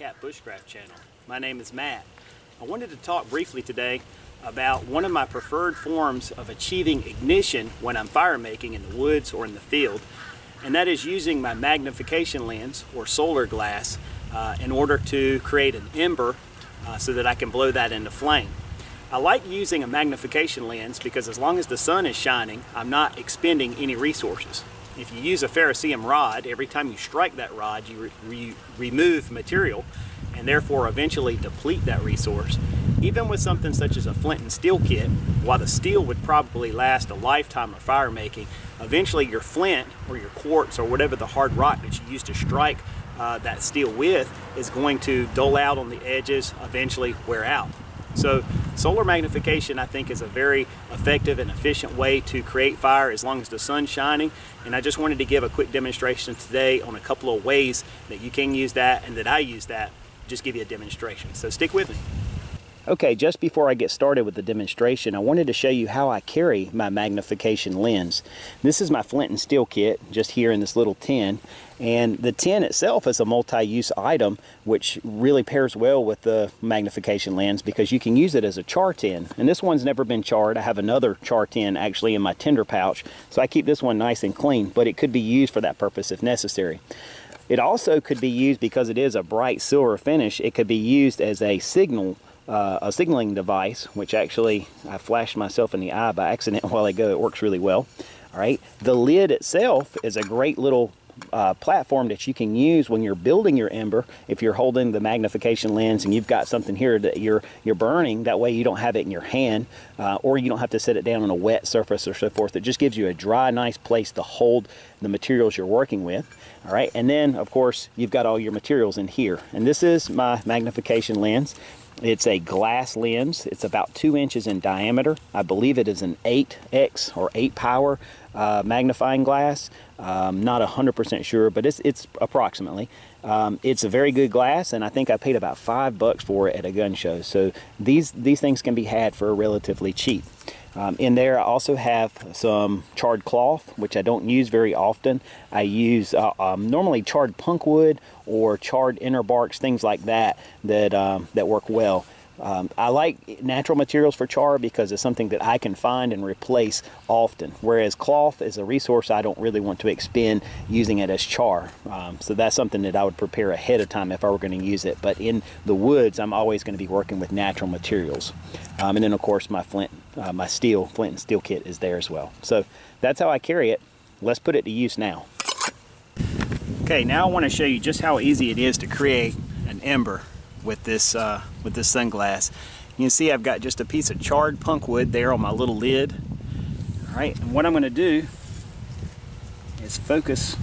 Cat Bushcraft channel. My name is Matt. I wanted to talk briefly today about one of my preferred forms of achieving ignition when I'm fire making in the woods or in the field, and that is using my magnification lens or solar glass in order to create an ember so that I can blow that into flame. I like using a magnification lens because as long as the sun is shining, I'm not expending any resources. If you use a ferrocesium rod, every time you strike that rod, you remove material and therefore eventually deplete that resource. Even with something such as a flint and steel kit, while the steel would probably last a lifetime of fire making, eventually your flint or your quartz or whatever the hard rock that you use to strike that steel with is going to dull out on the edges, eventually wear out. So solar magnification, I think, is a very effective and efficient way to create fire as long as the sun's shining. And I just wanted to give a quick demonstration today on a couple of ways that you can use that and that I use that. Just give you a demonstration. So stick with me. Okay, just before I get started with the demonstration, I wanted to show you how I carry my magnification lens. This is my flint and steel kit, just here in this little tin. And the tin itself is a multi-use item, which really pairs well with the magnification lens because you can use it as a char tin. And this one's never been charred. I have another char tin actually in my tinder pouch, so I keep this one nice and clean, but it could be used for that purpose if necessary. It also could be used, because it is a bright silver finish, it could be used as a signal a signaling device, which actually I flashed myself in the eye by accident a while ago. It works really well. All right, the lid itself is a great little platform that you can use when you're building your ember. If you're holding the magnification lens and you've got something here that you're burning, that way you don't have it in your hand, or you don't have to set it down on a wet surface or so forth. It just gives you a dry, nice place to hold the materials you're working with. All right, and then of course you've got all your materials in here. And this is my magnification lens. It's a glass lens. It's about 2 inches in diameter. I believe it is an 8x or 8 power magnifying glass. Not 100% sure, but it's approximately. It's a very good glass, and I think I paid about $5 for it at a gun show. So these things can be had for relatively cheap. In there I also have some charred cloth, which I don't use very often. I use normally charred punk wood or charred inner barks, things like that work well. I like natural materials for char because it's something that I can find and replace often, whereas cloth is a resource I don't really want to expend using it as char. So that's something that I would prepare ahead of time if I were going to use it. But in the woods, I'm always going to be working with natural materials. And then, of course, my flint and steel kit is there as well. So that's how I carry it. Let's put it to use now. Okay, now I want to show you just how easy it is to create an ember with this sunglass. You can see I've got just a piece of charred punk wood there on my little lid. All right, and what I'm going to do is focus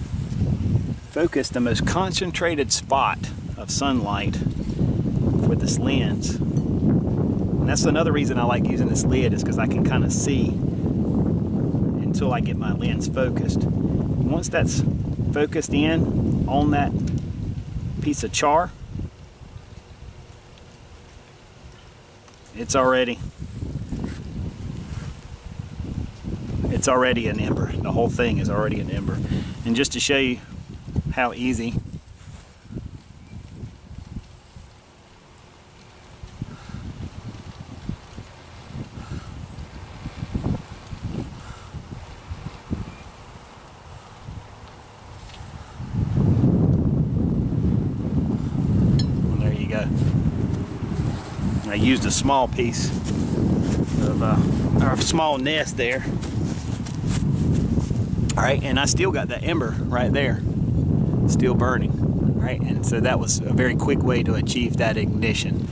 the most concentrated spot of sunlight with this lens. And that's another reason I like using this lid, is because I can kind of see until I get my lens focused. And once that's focused in on that piece of char, it's already an ember. The whole thing is already an ember. And just to show you how easy well, there you go. I used a small piece of our small nest there. All right, and I still got that ember right there, still burning. All right, and so that was a very quick way to achieve that ignition.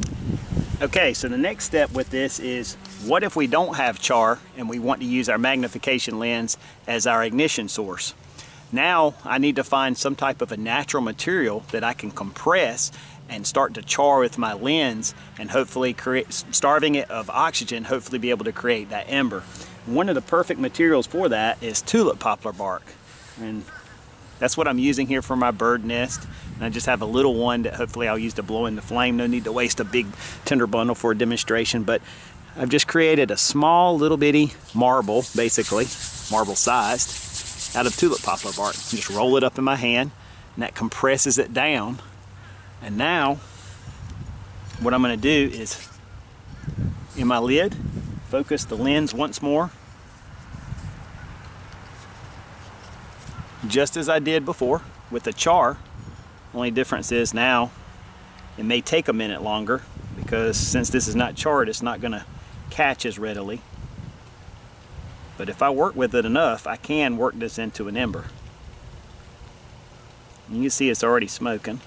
Okay, so the next step with this is, what if we don't have char and we want to use our magnification lens as our ignition source? Now I need to find some type of a natural material that I can compress and start to char with my lens, and hopefully starving it of oxygen, hopefully be able to create that ember. One of the perfect materials for that is tulip poplar bark. And that's what I'm using here for my bird nest. And I just have a little one that hopefully I'll use to blow into flame. No need to waste a big tinder bundle for a demonstration, but I've just created a small little bitty marble, basically, marble sized, out of tulip poplar bark. Just roll it up in my hand, and that compresses it down. And now what I'm going to do is, in my lid, focus the lens once more, just as I did before with the char. Only difference is now it may take a minute longer, because since this is not charred, it's not going to catch as readily. But if I work with it enough, I can work this into an ember. You can see it's already smoking.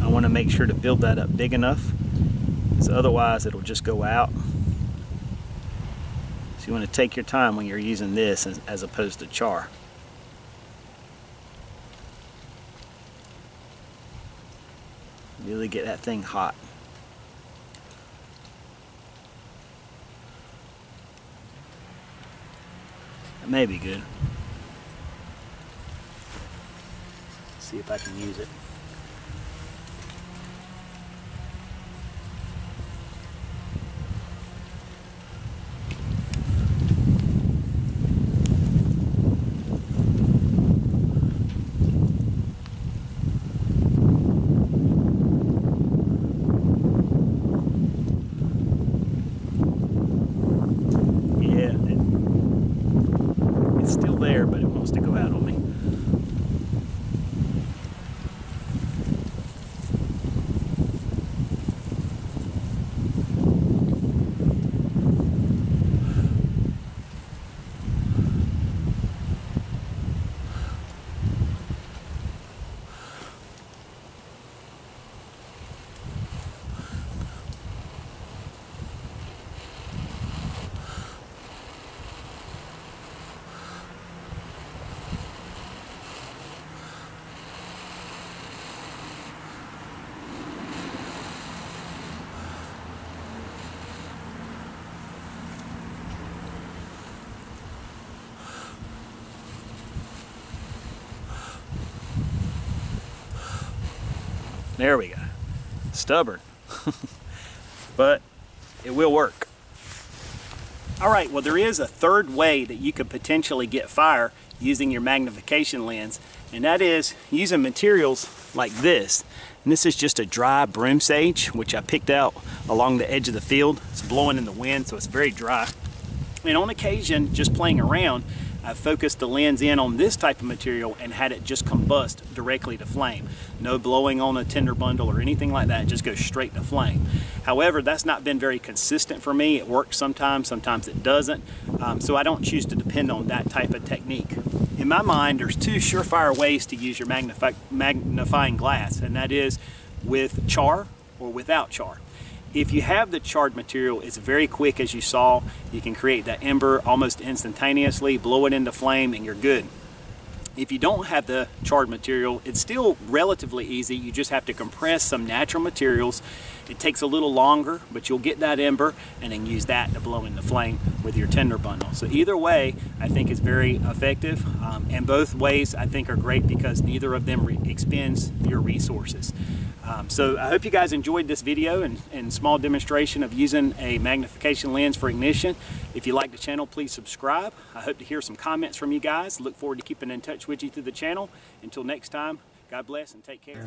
I want to make sure to build that up big enough, because otherwise it'll just go out. So you want to take your time when you're using this as opposed to char. Really get that thing hot. That may be good. Let's see if I can use it. There we go. Stubborn. But it will work. All right, well, there is a third way that you could potentially get fire using your magnification lens, and that is using materials like this. And this is just a dry broom sage, which I picked out along the edge of the field. It's blowing in the wind, so it's very dry. And on occasion, just playing around, I focused the lens in on this type of material and had it just combust directly to flame. No blowing on a tinder bundle or anything like that, it just goes straight to flame. However, that's not been very consistent for me. It works sometimes it doesn't. So I don't choose to depend on that type of technique. In my mind, there's two surefire ways to use your magnifying glass, and that is with char or without char. If you have the charred material, it's very quick, as you saw. You can create that ember almost instantaneously, blow it into flame, and you're good. If you don't have the charred material, it's still relatively easy. You just have to compress some natural materials. It takes a little longer, but you'll get that ember and then use that to blow into flame with your tinder bundle. So either way, I think is very effective. And both ways I think are great, because neither of them expends your resources. So I hope you guys enjoyed this video and small demonstration of using a magnification lens for ignition. If you like the channel, please subscribe. I hope to hear some comments from you guys. Look forward to keeping in touch with you through the channel. Until next time, God bless and take care.